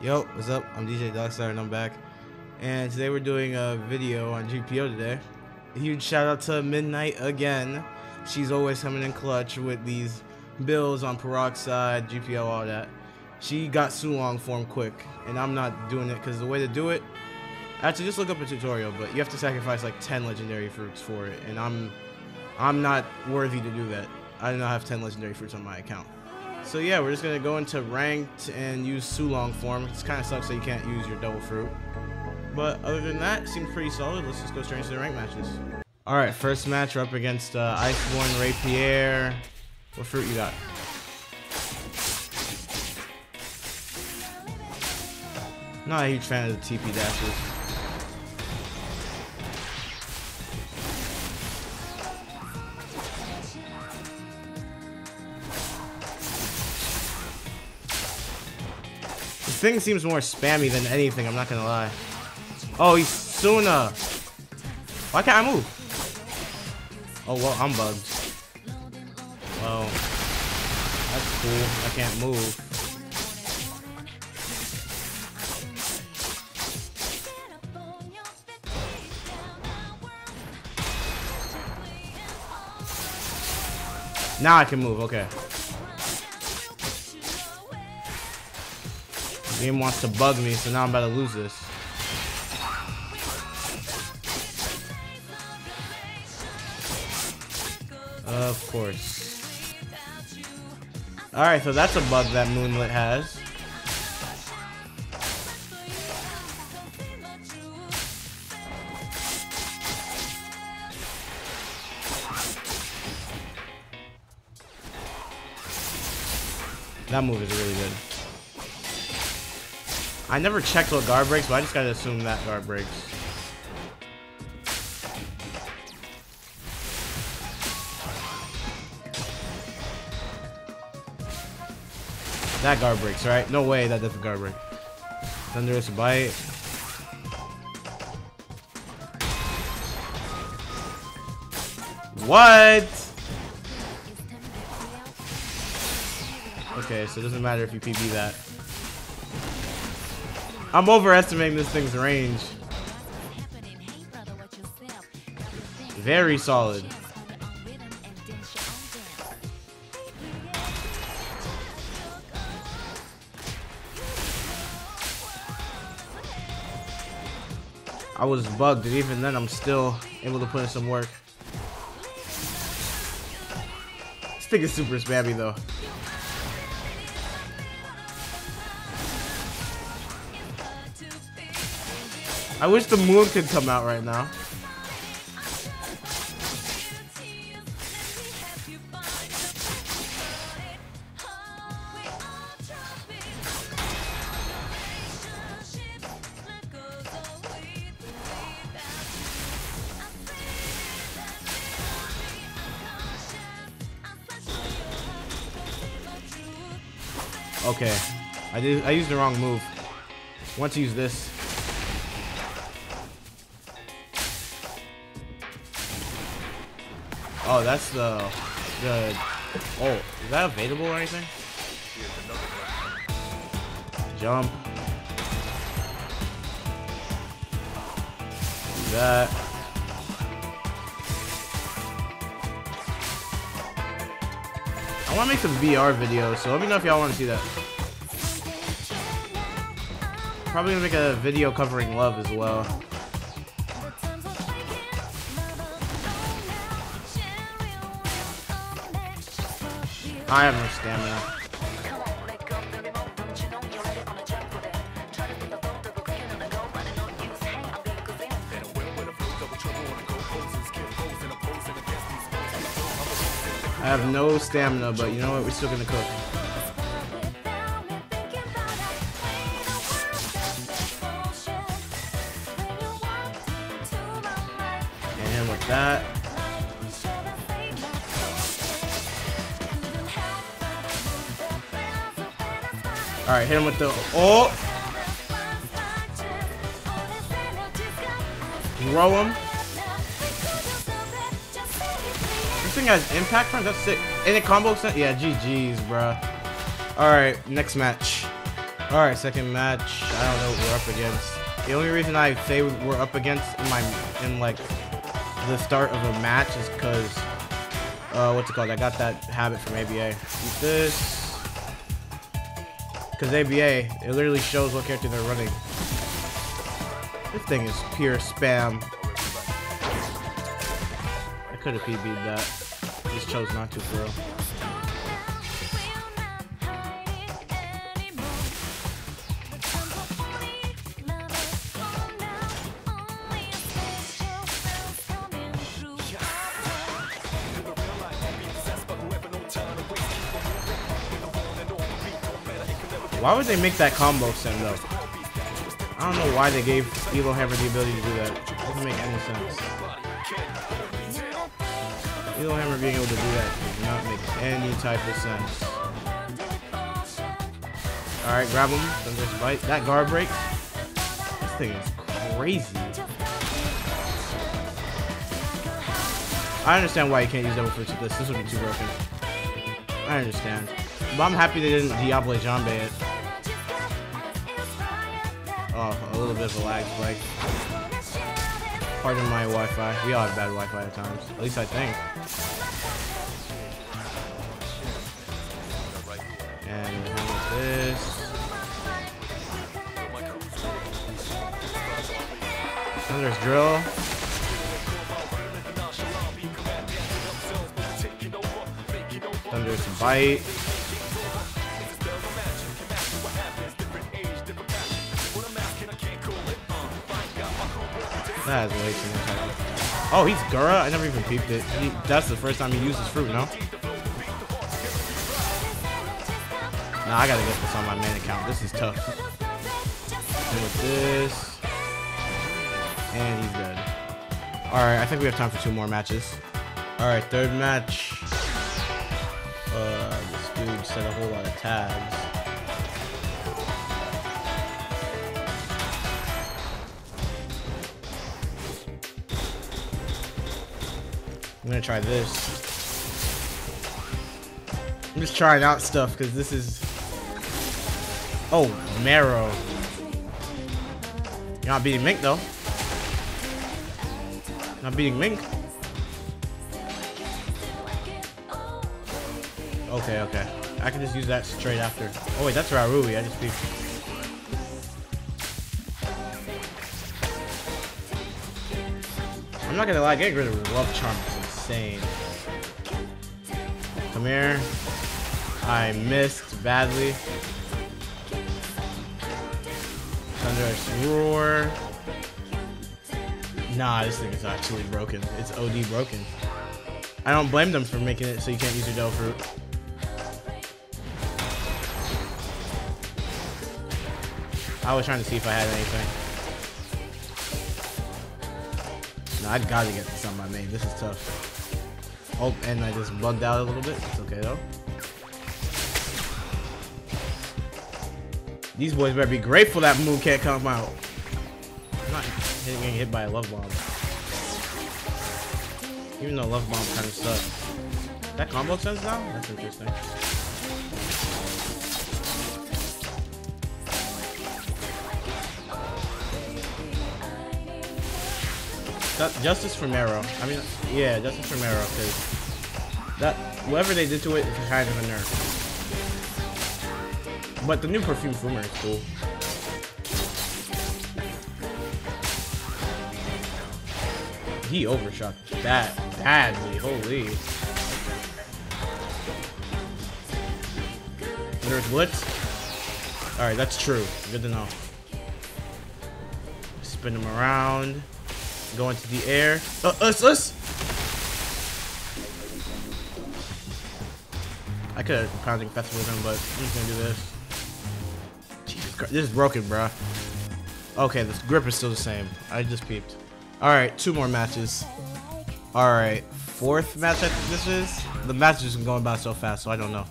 Yo, what's up? I'm DJ Dockstar and I'm back. And today we're doing a video on GPO today. A huge shout out to Midnight again. She's always coming in clutch with these builds on Peroxide, GPO, all that. She got Sulong form quick, and I'm not doing it because the way to do it, actually just look up a tutorial, but you have to sacrifice like 10 legendary fruits for it, and I'm not worthy to do that. I do not have 10 legendary fruits on my account. So yeah, we're just gonna go into ranked and use Sulong form. It kind of sucks that you can't use your double fruit, but other than that, it seems pretty solid. Let's just go straight into the ranked matches. All right, first match we're up against Iceborne Rapier. What fruit you got? Not a huge fan of the TP dashes. This thing seems more spammy than anything, I'm not gonna lie. Oh, he's Suna! Why can't I move? Oh, well, I'm bugged. Oh, that's cool. I can't move. Now I can move, okay. The game wants to bug me, so now I'm about to lose this. Of course. Alright, so that's a bug that Moonlit has. That move is really good. I never checked what guard breaks, but I just gotta assume that guard breaks. That guard breaks, right? No way that doesn't guard break. Thunderous Bite. What? Okay, so it doesn't matter if you PB that. I'm overestimating this thing's range. Very solid. I was bugged, and even then I'm still able to put in some work. This thing is super spammy though. I wish the moon could come out right now. Okay, I used the wrong move. Want to use this. Oh, that's the oh, is that available or anything? Jump. Do that. I want to make some VR videos, so let me know if y'all want to see that. Probably gonna make a video covering love as well. I have no stamina. I have no stamina, but you know what? We're still gonna cook. And with that. All right, hit him with the, oh! Throw him. This thing has impact from, that's sick. And it combo extent? Yeah, GG's, bruh. All right, next match. Alright, second match. I don't know what we're up against. The only reason I say we're up against in like the start of a match is because what's it called? I got that habit from ABA. Eat this. Because ABA, it literally shows what character they're running. This thing is pure spam. I could have PB'd that. I just chose not to, bro. Why would they make that combo send though? I don't know why they gave Elo Hammer the ability to do that. It doesn't make any sense. Elo Hammer being able to do that does not make any type of sense. Alright, grab him. Thunderous Bite. That guard break. This thing is crazy. I understand why you can't use double fruits with this. This would be too broken. I understand. But I'm happy they didn't Diablo Jambe it. Oh, a little bit of a lag spike. Pardon my Wi-Fi. We all have bad Wi-Fi at times. At least I think. And who is this? Thunderous Drill. Thunderous Bite. That is way too much time. Oh, he's Gura? I never even peeped it. That's the first time he uses fruit, no? Nah, I gotta get this on my main account. This is tough. And with this. And he's dead. Alright, I think we have time for two more matches. Alright, third match. This dude said a whole lot of tags. I'm gonna try this. I'm just trying out stuff because this is. Oh, Marrow. You're not beating Mink though. Not beating Mink. Okay, okay. I can just use that straight after. Oh wait, that's RaRui. I just beat. I'm not gonna lie, getting rid of Love Charm. Come here. I missed badly. Thunderous Roar. Nah, this thing is actually broken. It's OD broken. I don't blame them for making it so you can't use your Del Fruit. I was trying to see if I had anything. Nah, I gotta get this on my main. This is tough. Oh, and I just bugged out a little bit. It's okay though. These boys better be grateful that move can't come out. I'm not getting hit by a love bomb. Even though love bomb kind of sucks. That combo sense now? That's interesting. Justice Romero. I mean, yeah, Justice Romero, because that whatever they did to it is kind of a nerf. But the new perfume Fumer is cool. He overshot that badly. Holy. There's Blitz. All right, that's true. Good to know. Spin him around. Go into the air. I could have pounding festival with him, but I'm just gonna do this. Jesus Christ, this is broken, bruh. Okay, this grip is still the same. I just peeped. Alright, two more matches. Alright, fourth match I think this is. The match is going by so fast, so I don't know.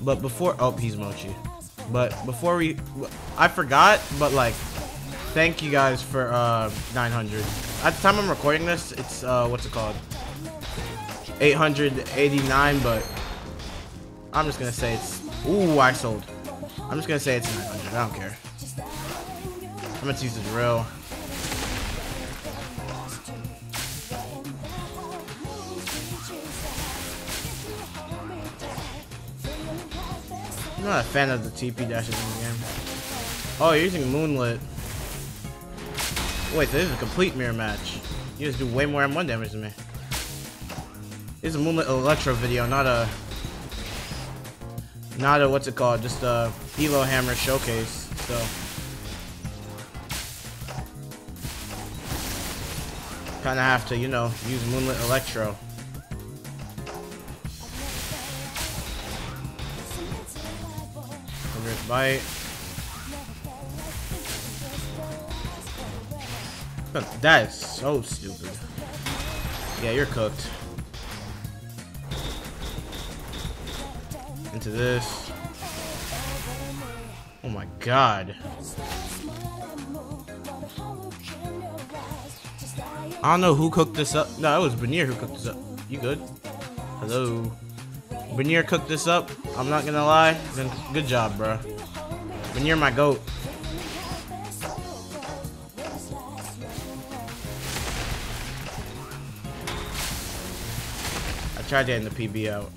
But before, oh, he's Mochi. But before we, I forgot, but like, thank you guys for 900. At the time I'm recording this, it's what's it called? 889, but I'm just gonna say it's. Ooh, I sold. I'm just gonna say it's 900. I don't care. I'm gonna use the drill. I'm not a fan of the TP dashes in the game. Oh, you're using Moonlit. Wait, so this is a complete mirror match. You just do way more M1 damage than me. This is a Moonlit Electro video, not a what's it called, just a Elo Hammer showcase. So kind of have to, you know, use Moonlit Electro. Thunderous Bite. That is so stupid. Yeah, you're cooked. Into this. Oh my god. I don't know who cooked this up. No, it was Veneer who cooked this up. You good? Hello. Veneer cooked this up. I'm not gonna lie. Good job, bro. Veneer, my goat. I tried to end the PB out.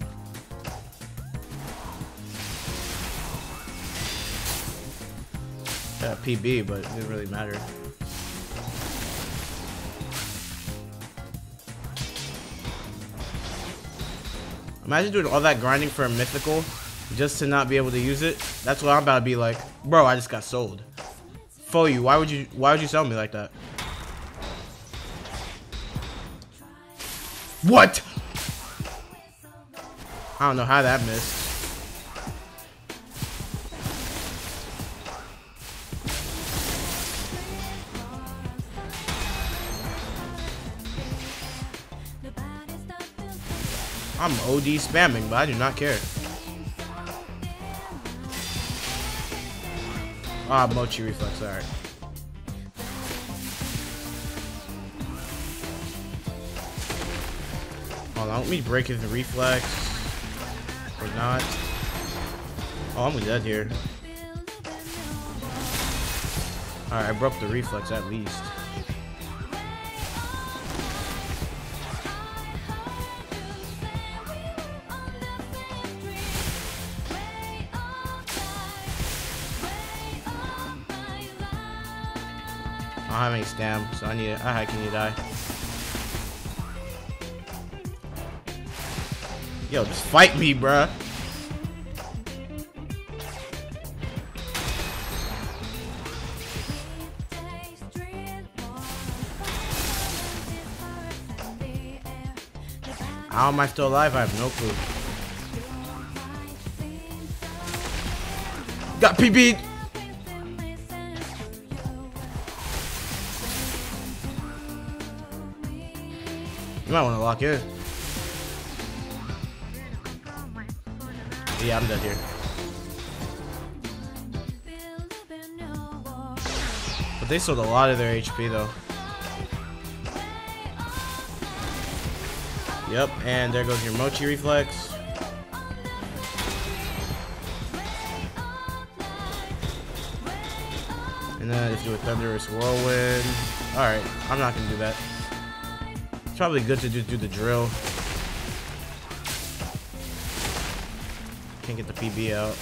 Yeah, PB, but it didn't really matter. Imagine doing all that grinding for a mythical just to not be able to use it. That's what I'm about to be like, bro. I just got sold. For you, why would you sell me like that? What? I don't know how that missed. I'm OD spamming, but I do not care. Ah, Mochi reflex, alright. Hold on, let me break his reflex. Or not. Oh, I'm dead here. Alright, I broke the reflex at least. I don't have any stamina, so I need it. I can you die. Yo, just fight me, bruh. How am I still alive? I have no clue. Got PB'd. You might want to lock in. Yeah, I'm dead here. But they sold a lot of their HP though. Yep, and there goes your Mochi reflex. And then just do a Thunderous Whirlwind. Alright, I'm not gonna do that. It's probably good to just do the drill. Get the PB out.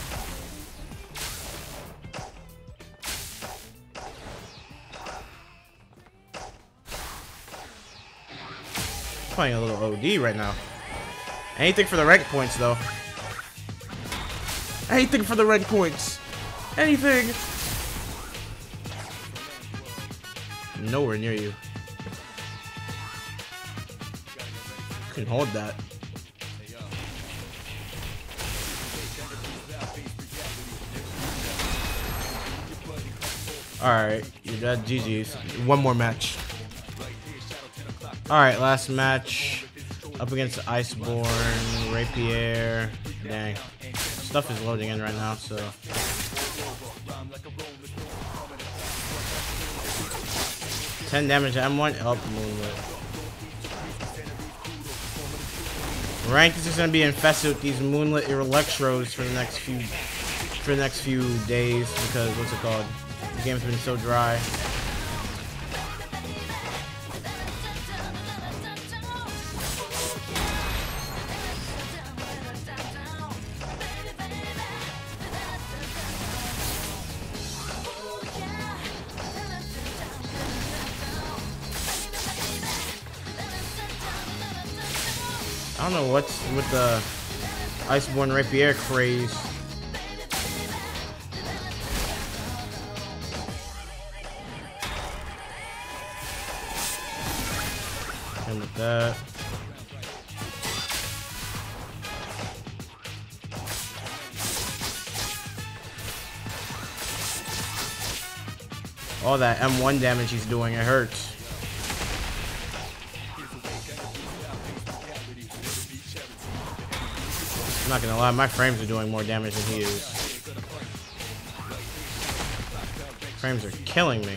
Playing a little OD right now. Anything for the rank points though. Anything for the rank points. Anything. Nowhere near you. Couldn't hold that. Alright, you're dead. GG's. One more match. Alright, last match. Up against Iceborne Rapier. Dang. Stuff is loading in right now, so. $10 damage to M1. Oh, Moonlit. Ranked is just gonna be infested with these Moonlit Electros for the next few for the next few days because, what's it called? The game's been so dry. I don't know what's with the Iceborne Rapier craze. And with that. All that M1 damage he's doing, it hurts. I'm not gonna lie, my frames are doing more damage than he is. Frames are killing me.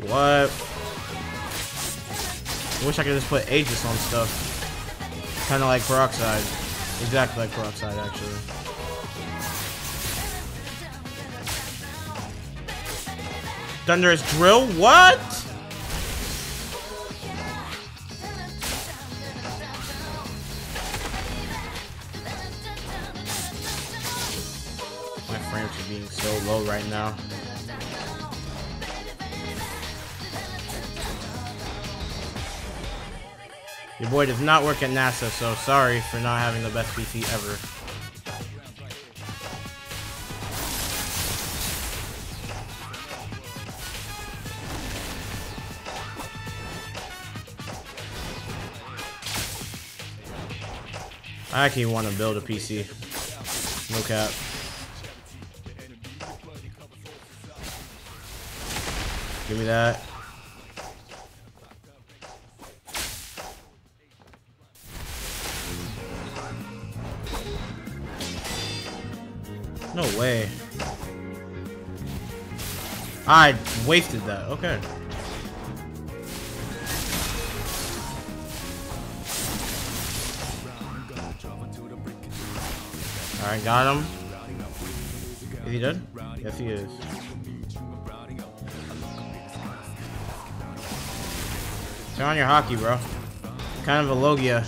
What? I wish I could just put Aegis on stuff. Kind of like Peroxide. Exactly like Peroxide, actually. Thunderous Drill? What? My frames are being so low right now. Your boy does not work at NASA, so sorry for not having the best PC ever. I actually want to build a PC. No cap. Give me that. No way. I wasted that. Okay. Alright, got him. Is he dead? Yes, he is. Turn on your hockey, bro. Kind of a Logia.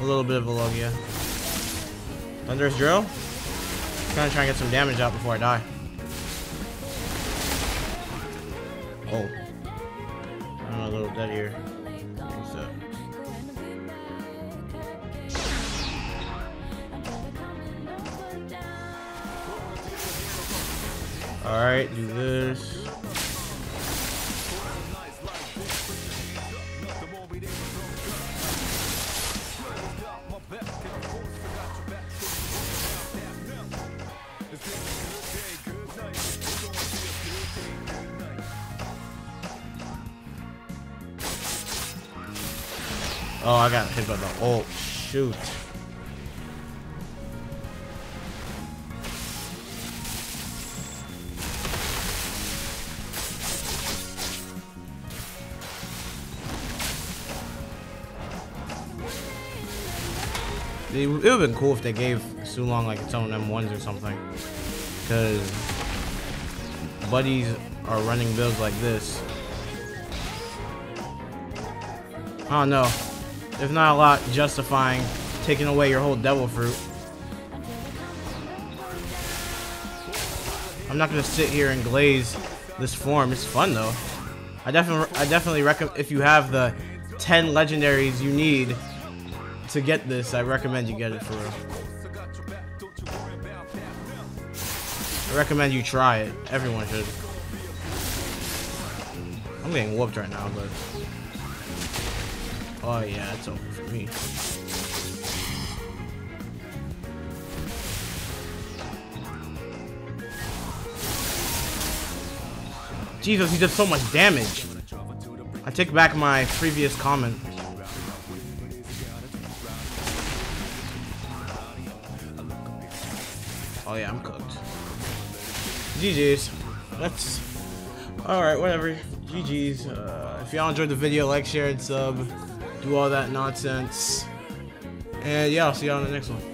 A little bit of a Logia. Thunderous Drill? Kind of trying to get some damage out before I die. Oh. I'm a little dead here. What's up? Alright, do this. Oh, I got hit by the ult. Shoot. It would have been cool if they gave Sulong like its own M1s or something. Because buddies are running builds like this. Oh no. There's not a lot justifying taking away your whole devil fruit. I'm not gonna sit here and glaze this form. It's fun though. I definitely recommend, if you have the 10 legendaries you need to get this, I recommend you get it for real. I recommend you try it. Everyone should. I'm getting whooped right now, but. Oh yeah, it's over for me. Jesus, he did so much damage. I take back my previous comment. Oh yeah, I'm cooked. GG's. That's... Alright, whatever. GG's. If y'all enjoyed the video, like, share, and sub. Do all that nonsense. And yeah, I'll see y'all in the next one.